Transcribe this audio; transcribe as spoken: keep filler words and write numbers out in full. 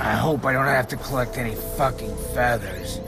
I hope I don't have to collect any fucking feathers.